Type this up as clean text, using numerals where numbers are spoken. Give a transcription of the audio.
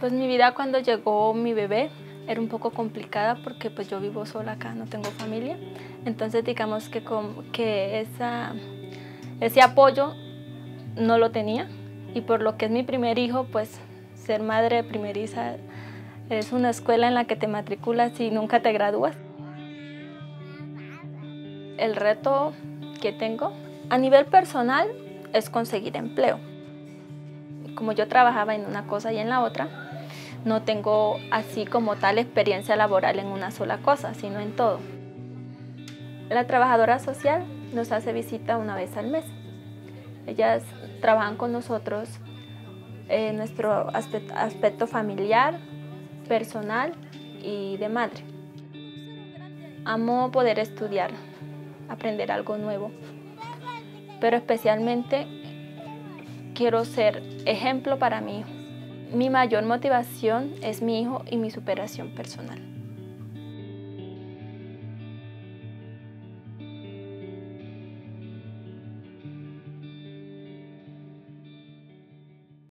Pues mi vida cuando llegó mi bebé era un poco complicada porque pues yo vivo sola acá, no tengo familia. Entonces digamos que ese apoyo no lo tenía, y por lo que es mi primer hijo, pues ser madre primeriza es una escuela en la que te matriculas y nunca te gradúas. El reto que tengo a nivel personal es conseguir empleo. Como yo trabajaba en una cosa y en la otra, no tengo así como tal experiencia laboral en una sola cosa, sino en todo. La trabajadora social nos hace visita una vez al mes. Ellas trabajan con nosotros en nuestro aspecto familiar, personal y de madre. Amo poder estudiar, aprender algo nuevo, pero especialmente quiero ser ejemplo para mi hijo. Mi mayor motivación es mi hijo y mi superación personal.